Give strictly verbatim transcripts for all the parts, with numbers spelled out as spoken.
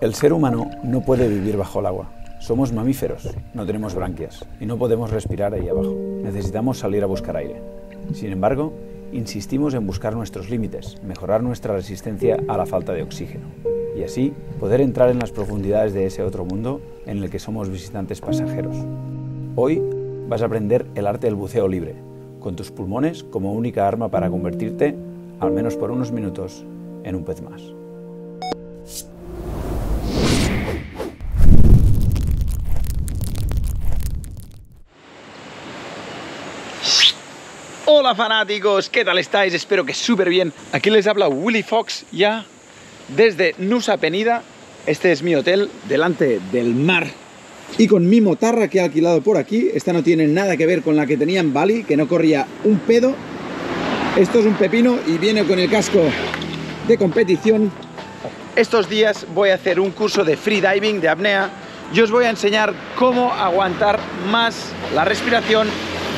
El ser humano no puede vivir bajo el agua. Somos mamíferos, no tenemos branquias y no podemos respirar ahí abajo. Necesitamos salir a buscar aire. Sin embargo, insistimos en buscar nuestros límites, mejorar nuestra resistencia a la falta de oxígeno y así poder entrar en las profundidades de ese otro mundo en el que somos visitantes pasajeros. Hoy vas a aprender el arte del buceo libre, con tus pulmones como única arma para convertirte, al menos por unos minutos, en un pez más. Hola fanáticos, ¿qué tal estáis? Espero que súper bien. Aquí les habla Willy Fox ya desde Nusa Penida. Este es mi hotel delante del mar. Y con mi motarra que he alquilado por aquí. Esta no tiene nada que ver con la que tenía en Bali, que no corría un pedo. Esto es un pepino y viene con el casco de competición. Estos días voy a hacer un curso de freediving, de apnea. Yo os voy a enseñar cómo aguantar más la respiración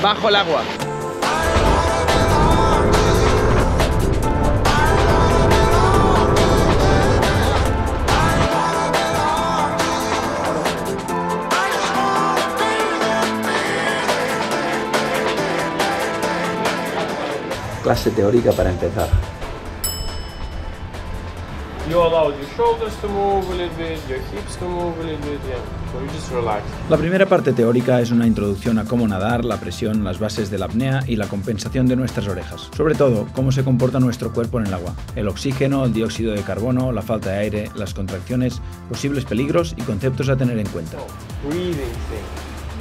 bajo el agua. Clase teórica para empezar. La primera parte teórica es una introducción a cómo nadar, la presión, las bases de la apnea y la compensación de nuestras orejas. Sobre todo, cómo se comporta nuestro cuerpo en el agua. El oxígeno, el dióxido de carbono, la falta de aire, las contracciones, posibles peligros y conceptos a tener en cuenta.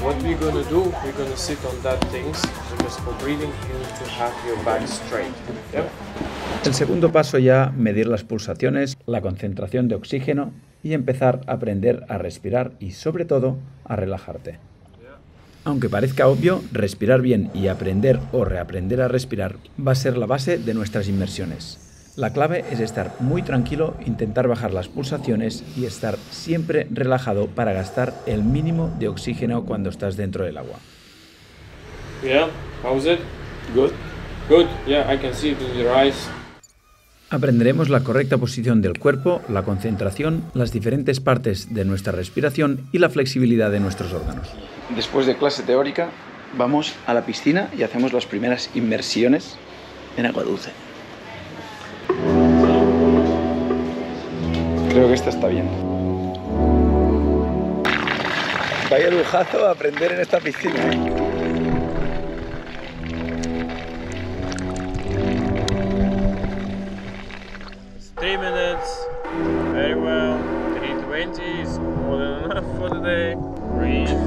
What we're gonna do, we're gonna sit on that things, because for breathing you need to have your back straight. Yeah? El segundo paso ya, medir las pulsaciones, la concentración de oxígeno y empezar a aprender a respirar y sobre todo a relajarte. Aunque parezca obvio, respirar bien y aprender o reaprender a respirar va a ser la base de nuestras inmersiones. La clave es estar muy tranquilo, intentar bajar las pulsaciones y estar siempre relajado para gastar el mínimo de oxígeno cuando estás dentro del agua. Yeah, how's it? Good. Good. Yeah, I can see it in your eyes. Aprenderemos la correcta posición del cuerpo, la concentración, las diferentes partes de nuestra respiración y la flexibilidad de nuestros órganos. Después de clase teórica, vamos a la piscina y hacemos las primeras inmersiones en agua dulce. Creo que esta está bien. Vaya lujazo a aprender en esta piscina, ¿eh? three minutes. Very well. three twenty is more than enough for the day. Breathe.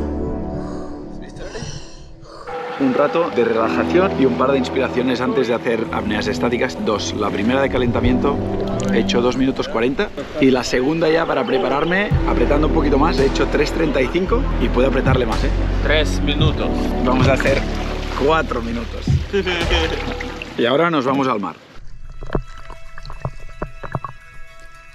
Un rato de relajación y un par de inspiraciones antes de hacer apneas estáticas. Dos. La primera de calentamiento. He hecho dos minutos cuarenta y la segunda ya para prepararme, apretando un poquito más, he hecho tres treinta y cinco y puedo apretarle más, ¿eh? tres minutos. Vamos a hacer cuatro minutos. Y ahora nos vamos al mar.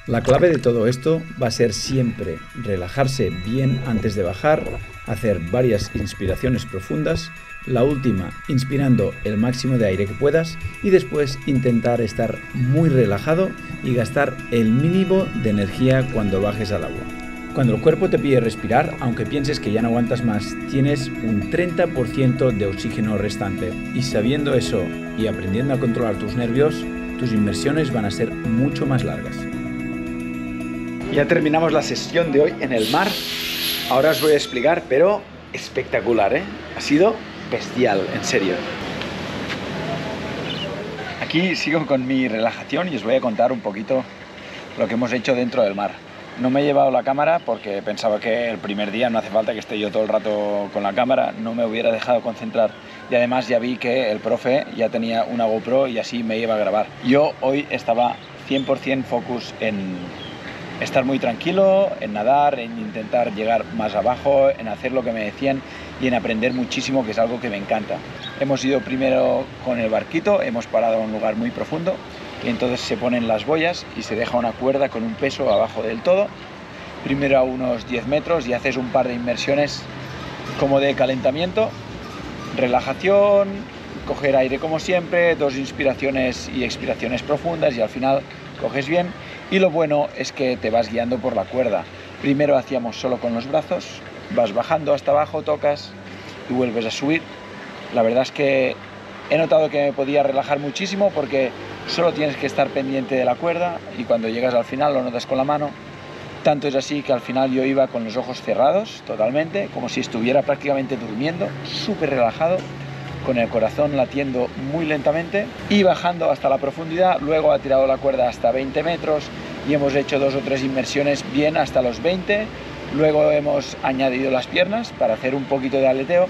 La clave de todo esto va a ser siempre relajarse bien antes de bajar, hacer varias inspiraciones profundas, la última inspirando el máximo de aire que puedas y después intentar estar muy relajado y gastar el mínimo de energía cuando bajes al agua. Cuando el cuerpo te pide respirar, aunque pienses que ya no aguantas más, tienes un treinta por ciento de oxígeno restante y sabiendo eso y aprendiendo a controlar tus nervios, tus inmersiones van a ser mucho más largas. Ya terminamos la sesión de hoy en el mar. Ahora os voy a explicar, pero espectacular, ¿eh? Ha sido bestial, en serio. Aquí sigo con mi relajación y os voy a contar un poquito lo que hemos hecho dentro del mar. No me he llevado la cámara porque pensaba que el primer día no hace falta que esté yo todo el rato con la cámara, no me hubiera dejado concentrar. Y además ya vi que el profe ya tenía una GoPro y así me iba a grabar. Yo hoy estaba cien por cien focus en estar muy tranquilo, en nadar, en intentar llegar más abajo, en hacer lo que me decían y en aprender muchísimo, que es algo que me encanta. Hemos ido primero con el barquito, hemos parado en un lugar muy profundo y entonces se ponen las boyas y se deja una cuerda con un peso abajo del todo, primero a unos diez metros y haces un par de inmersiones como de calentamiento, relajación, coger aire como siempre, dos inspiraciones y expiraciones profundas y al final coges bien Y lo bueno es que te vas guiando por la cuerda. Primero hacíamos solo con los brazos, vas bajando hasta abajo, tocas y vuelves a subir. La verdad es que he notado que me podía relajar muchísimo porque solo tienes que estar pendiente de la cuerda y cuando llegas al final lo notas con la mano. Tanto es así que al final yo iba con los ojos cerrados totalmente, como si estuviera prácticamente durmiendo, súper relajado, con el corazón latiendo muy lentamente y bajando hasta la profundidad. Luego ha tirado la cuerda hasta veinte metros y hemos hecho dos o tres inmersiones bien hasta los veinte. Luego hemos añadido las piernas para hacer un poquito de aleteo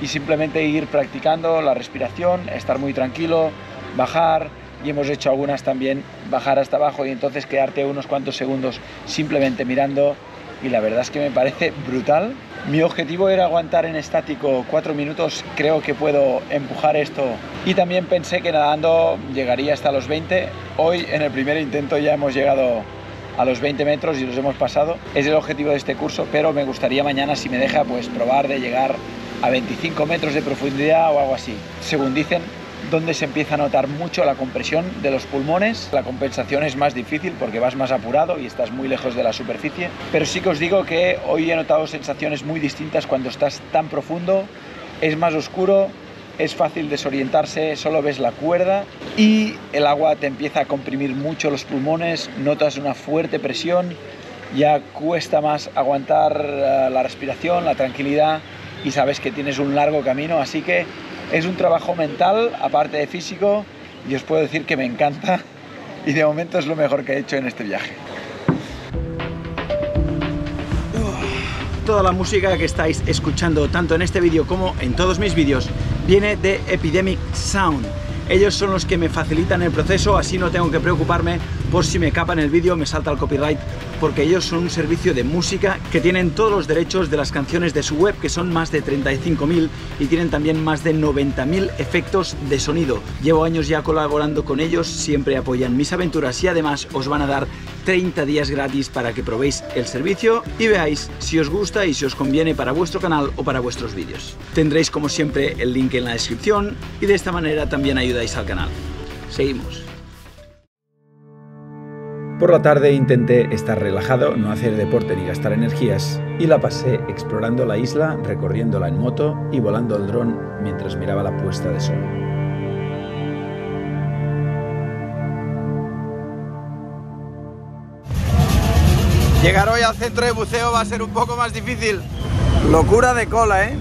y simplemente ir practicando la respiración, estar muy tranquilo, bajar, y hemos hecho algunas también bajar hasta abajo y entonces quedarte unos cuantos segundos simplemente mirando, y la verdad es que me parece brutal. Mi objetivo era aguantar en estático cuatro minutos, creo que puedo empujar esto. Y también pensé que nadando llegaría hasta los veinte, hoy en el primer intento ya hemos llegado a los veinte metros y los hemos pasado. Es el objetivo de este curso, pero me gustaría mañana, si me deja, pues probar de llegar a veinticinco metros de profundidad o algo así. Según dicen, donde se empieza a notar mucho la compresión de los pulmones, la compensación es más difícil porque vas más apurado y estás muy lejos de la superficie. Pero sí que os digo que hoy he notado sensaciones muy distintas cuando estás tan profundo, es más oscuro, es fácil desorientarse, solo ves la cuerda y el agua te empieza a comprimir mucho los pulmones, notas una fuerte presión, ya cuesta más aguantar la respiración, la tranquilidad, y sabes que tienes un largo camino, así que es un trabajo mental, aparte de físico, y os puedo decir que me encanta y de momento es lo mejor que he hecho en este viaje. Toda la música que estáis escuchando tanto en este vídeo como en todos mis vídeos viene de Epidemic Sound. Ellos son los que me facilitan el proceso, así no tengo que preocuparme por si me capan el vídeo, me salta el copyright, porque ellos son un servicio de música que tienen todos los derechos de las canciones de su web, que son más de treinta y cinco mil, y tienen también más de noventa mil efectos de sonido. Llevo años ya colaborando con ellos, siempre apoyan mis aventuras y además os van a dar treinta días gratis para que probéis el servicio y veáis si os gusta y si os conviene para vuestro canal o para vuestros vídeos. Tendréis como siempre el link en la descripción y de esta manera también ayudáis al canal. Seguimos. Por la tarde intenté estar relajado, no hacer deporte ni gastar energías, y la pasé explorando la isla, recorriéndola en moto y volando el dron mientras miraba la puesta de sol. Llegar hoy al centro de buceo va a ser un poco más difícil. Locura de cola, ¿eh?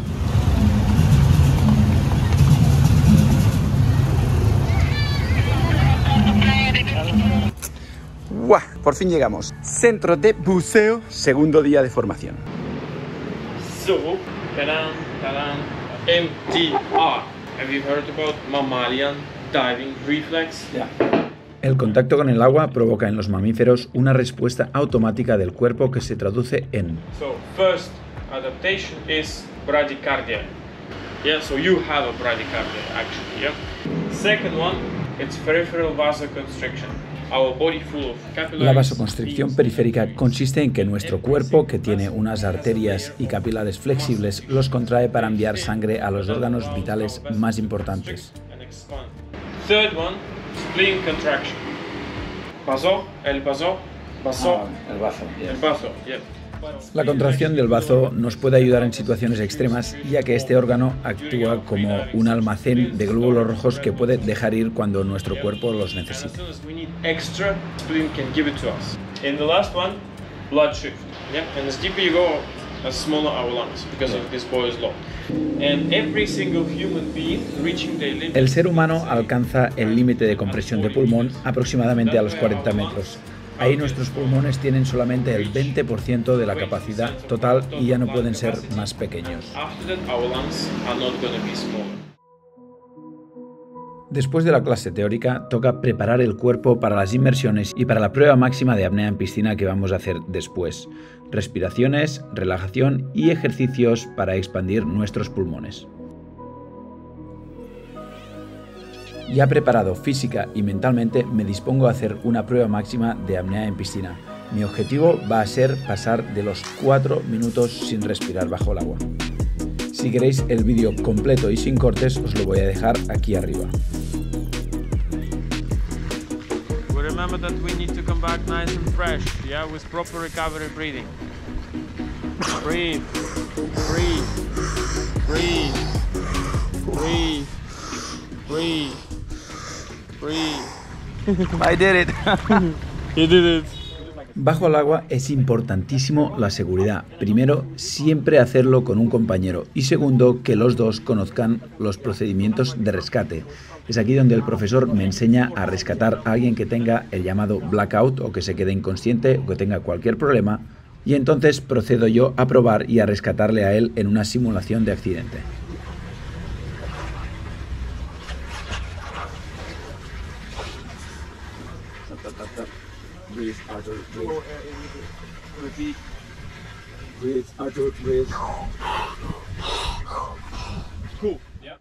¡Guau! Por fin llegamos. Centro de buceo, segundo día de formación. El contacto con el agua provoca en los mamíferos una respuesta automática del cuerpo que se traduce en... So, first adaptation is bradycardia. Yeah, so you have a bradycardia actually, yeah. Second one, it's peripheral vasoconstriction. La vasoconstricción periférica consiste en que nuestro cuerpo, que tiene unas arterias y capilares flexibles, los contrae para enviar sangre a los órganos vitales más importantes. La contracción del bazo nos puede ayudar en situaciones extremas, ya que este órgano actúa como un almacén de glóbulos rojos que puede dejar ir cuando nuestro cuerpo los necesite. El ser humano alcanza el límite de compresión de pulmón aproximadamente a los cuarenta metros. Ahí nuestros pulmones tienen solamente el veinte por ciento de la capacidad total y ya no pueden ser más pequeños. Después de la clase teórica, toca preparar el cuerpo para las inmersiones y para la prueba máxima de apnea en piscina que vamos a hacer después. Respiraciones, relajación y ejercicios para expandir nuestros pulmones. Ya preparado física y mentalmente, me dispongo a hacer una prueba máxima de apnea en piscina. Mi objetivo va a ser pasar de los cuatro minutos sin respirar bajo el agua. Si queréis el vídeo completo y sin cortes, os lo voy a dejar aquí arriba. remember that we need to come back nice and fresh, yeah, with proper recovery breathing. Breathe, breathe, breathe, breathe, breathe, breathe. I did it. You did it. Bajo el agua es importantísimo la seguridad. Primero, siempre hacerlo con un compañero y segundo, que los dos conozcan los procedimientos de rescate. Es aquí donde el profesor me enseña a rescatar a alguien que tenga el llamado blackout o que se quede inconsciente o que tenga cualquier problema y entonces procedo yo a probar y a rescatarle a él en una simulación de accidente. Breathe, Arthur, breathe. Repeat. Breathe, Arthur, breathe. Cool. Yeah.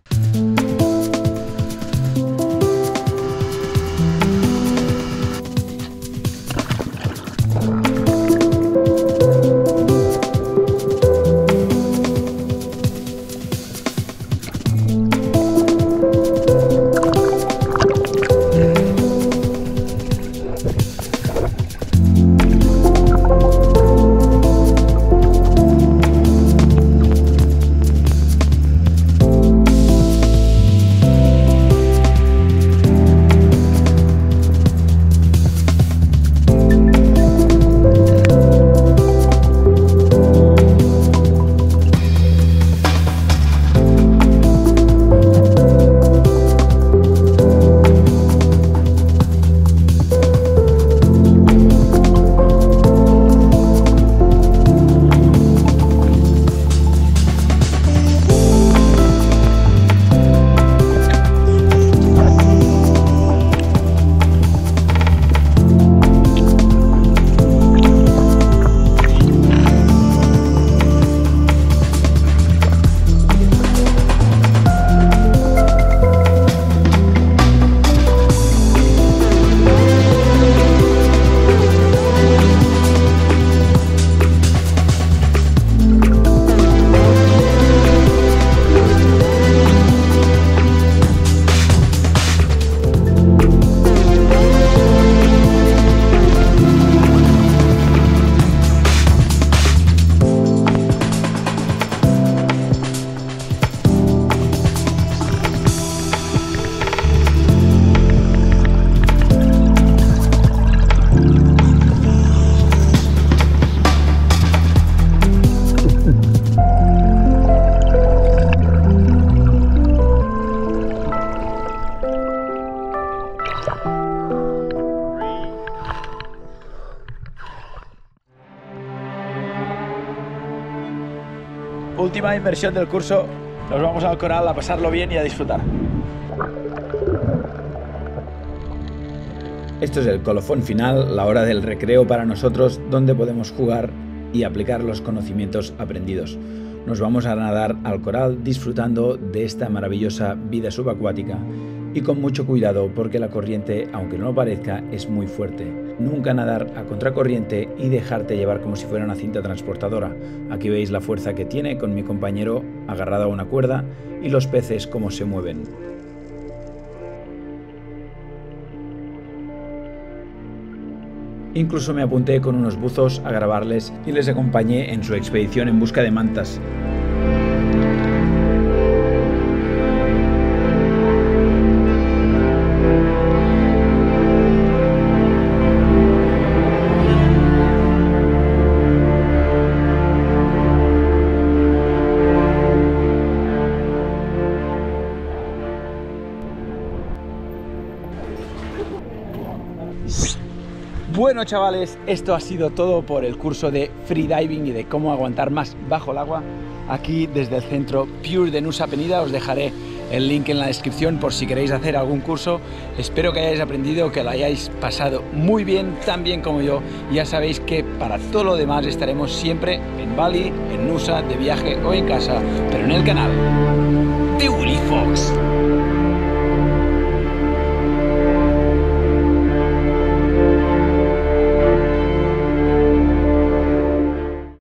Última inversión del curso, nos vamos al coral a pasarlo bien y a disfrutar. Esto es el colofón final, la hora del recreo para nosotros, donde podemos jugar y aplicar los conocimientos aprendidos. Nos vamos a nadar al coral disfrutando de esta maravillosa vida subacuática y con mucho cuidado porque la corriente, aunque no lo parezca, es muy fuerte. Nunca nadar a contracorriente y dejarte llevar como si fuera una cinta transportadora. Aquí veis la fuerza que tiene con mi compañero agarrado a una cuerda y los peces cómo se mueven. Incluso me apunté con unos buzos a grabarles y les acompañé en su expedición en busca de mantas. Bueno, chavales, esto ha sido todo por el curso de freediving y de cómo aguantar más bajo el agua aquí desde el centro Pure de Nusa Penida. Os dejaré el link en la descripción por si queréis hacer algún curso. Espero que hayáis aprendido, que lo hayáis pasado muy bien, tan bien como yo. Ya sabéis que para todo lo demás estaremos siempre en Bali, en Nusa, de viaje o en casa, pero en el canal de Willy Fox.